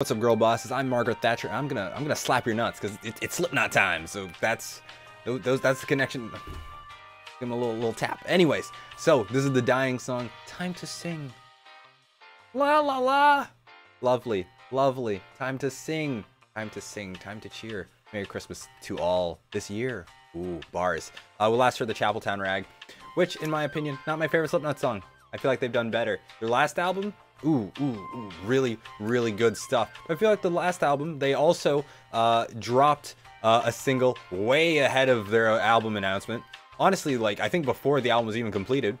What's up, girl bosses? I'm Margaret Thatcher. I'm gonna slap your nuts because it's Slipknot time. So that's the connection. Give him a little tap. Anyways, so this is The Dying Song. Time to sing. La la la. Lovely, lovely. Time to sing. Time to sing. Time to cheer. Merry Christmas to all this year. Ooh, bars. We last heard the Chapeltown Rag, which, in my opinion, not my favorite Slipknot song. I feel like they've done better. Their last album. Ooh, really, really good stuff. I feel like the last album, they also dropped a single way ahead of their album announcement. Honestly, like, I think before the album was even completed.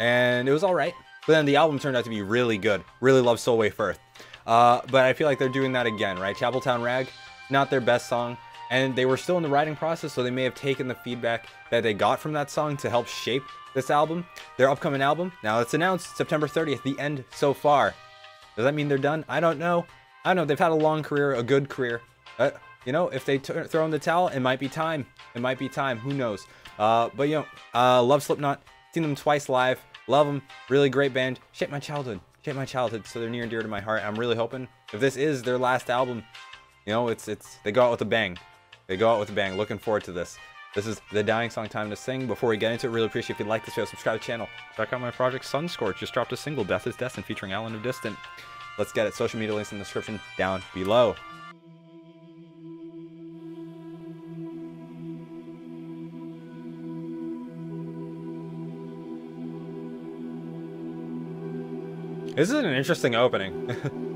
And it was all right. But then the album turned out to be really good. Really love Solway Firth. But I feel like they're doing that again, right? Chapeltown Rag, not their best song. And they were still in the writing process, so they may have taken the feedback that they got from that song to help shape this album, their upcoming album. Now it's announced September 30th, the end so far. Does that mean they're done? I don't know. I don't know. They've had a long career, a good career. You know, if they throw in the towel, it might be time. It might be time. Who knows? But, you know, love Slipknot. Seen them twice live. Love them. Really great band. Shaped my childhood. Shaped my childhood. So they're near and dear to my heart. I'm really hoping if this is their last album, you know, they go out with a bang. They go out with a bang. Looking forward to this. This is The Dying Song, time to sing. Before we get into it, really appreciate if you like this video, subscribe to the channel. Check out my project Sunscorch. Just dropped a single, Death is Destined, featuring Alan of Distant. Let's get it. Social media links in the description down below. This is an interesting opening.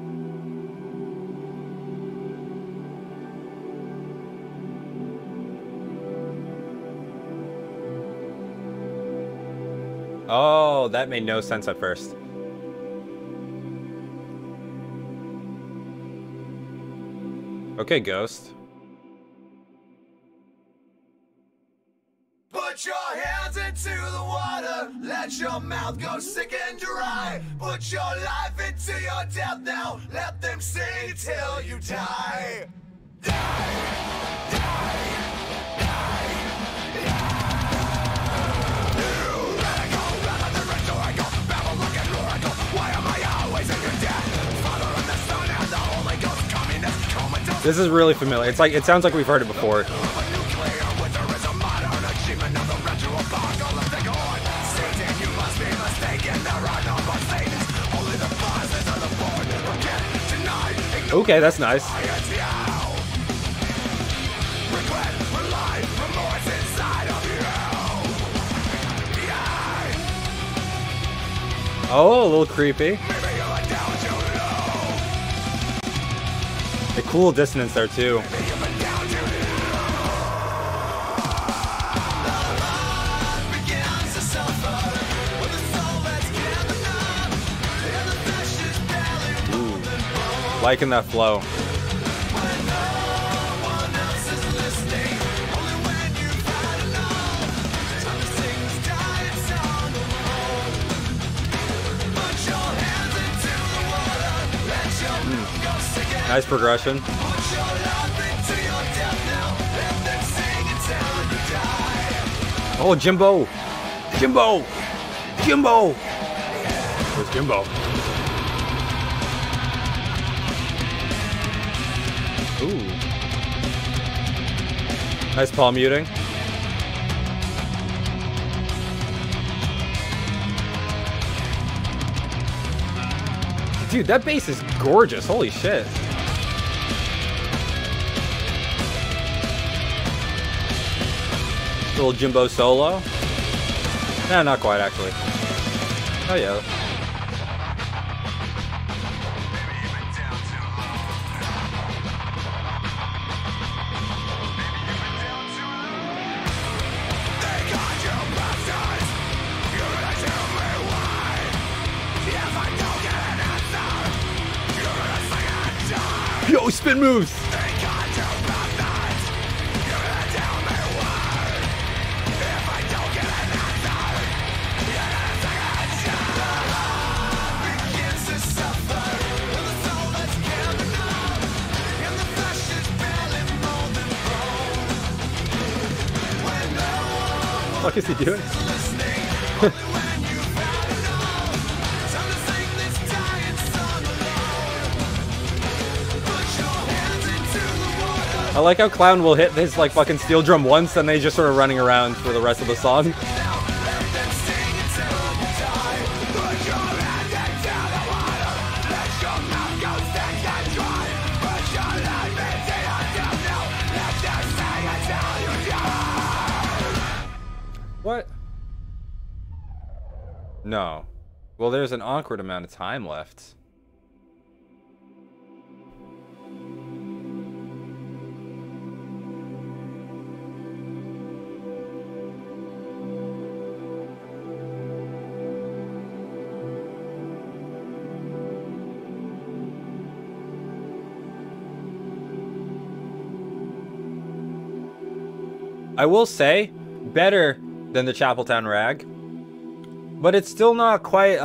Oh, that made no sense at first. Okay, Ghost. Put your hands into the water. Let your mouth go sick and dry. Put your life into your death now. Let them sing till you die. Die! Die! This is really familiar. It's like, it sounds like we've heard it before. Okay, that's nice. Oh, a little creepy. A cool dissonance there too. Ooh, liking that flow. Nice progression. Oh, Jimbo! Jimbo! Jimbo! Where's Jimbo? Ooh. Nice palm muting. Dude, that bass is gorgeous. Holy shit. Little Jimbo solo? Nah, not quite actually. Oh yeah. Yo, spin moves! What the fuck is he doing? I like how Clown will hit his, like, fucking steel drum once, and they just sort of running around for the rest of the song. What? No. Well, there's an awkward amount of time left. I will say, better than the Chapeltown Rag, but it's still not quite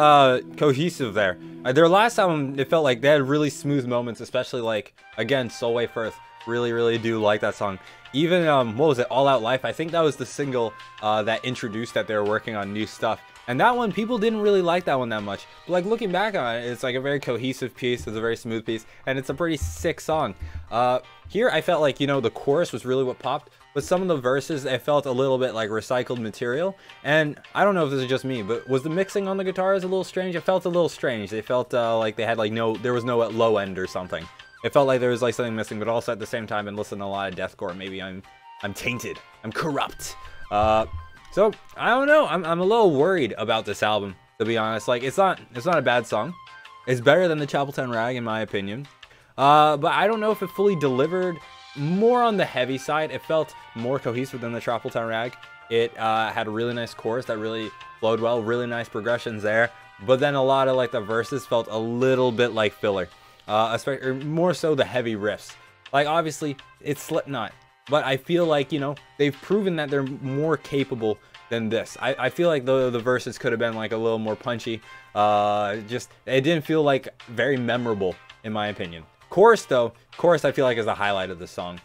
cohesive there. Their last album, it felt like they had really smooth moments, especially like, again, Solway Firth. Really, really do like that song. Even, what was it, All Out Life? I think that was the single that introduced that they were working on new stuff. And that one, people didn't really like that one that much. But like looking back on it, it's like a very cohesive piece, it's a very smooth piece, and it's a pretty sick song. Here, I felt like, you know, the chorus was really what popped. But some of the verses, I felt a little bit like recycled material. And I don't know if this is just me, but was the mixing on the guitars a little strange? It felt a little strange. They felt like they had like no, there was no low end or something. It felt like there was like something missing, but also at the same time, I've been listening to a lot of deathcore. Maybe I'm tainted. I'm corrupt. So I don't know. I'm a little worried about this album, to be honest. Like it's not a bad song. It's better than the Chapeltown Rag in my opinion. But I don't know if it fully delivered. More on the heavy side. It felt more cohesive than the Chapeltown Rag. It had a really nice chorus that really flowed well, really nice progressions there, but then a lot of like the verses felt a little bit like filler, especially more so the heavy riffs. Like obviously it's Slipknot, but I feel like, you know, they've proven that they're more capable than this. I feel like the verses could have been like a little more punchy. Just it didn't feel like very memorable in my opinion. Chorus though, chorus I feel like is the highlight of the song.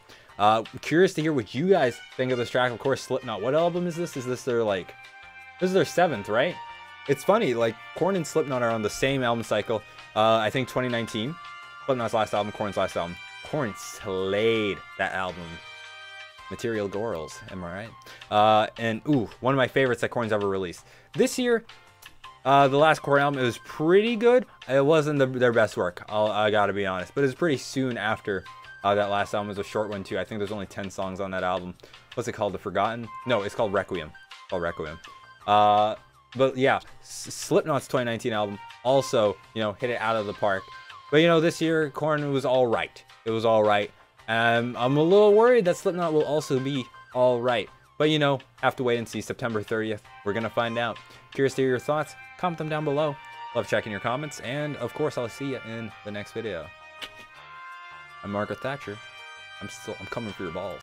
Curious to hear what you guys think of this track. Of course, Slipknot. What album is this? Is this their like, this is their 7th, right? It's funny, like Korn and Slipknot are on the same album cycle. I think 2019. Slipknot's last album, Korn's last album. Korn slayed that album. Material Girls, am I right? And ooh, one of my favorites that Korn's ever released. This year, the last Korn album, it was pretty good. It wasn't their best work, I gotta be honest. But it was pretty soon after that last album. It was a short one too. I think there's only 10 songs on that album. What's it called? The Forgotten? No, it's called Requiem. It's called Requiem. But yeah, Slipknot's 2019 album also, you know, hit it out of the park. But you know, this year Korn was all right. It was all right. I'm a little worried that Slipknot will also be all right. But you know, have to wait and see. September 30th, we're gonna find out. Curious to hear your thoughts. Comment them down below. Love checking your comments, and of course, I'll see you in the next video. I'm Margaret Thatcher. I'm coming for your balls.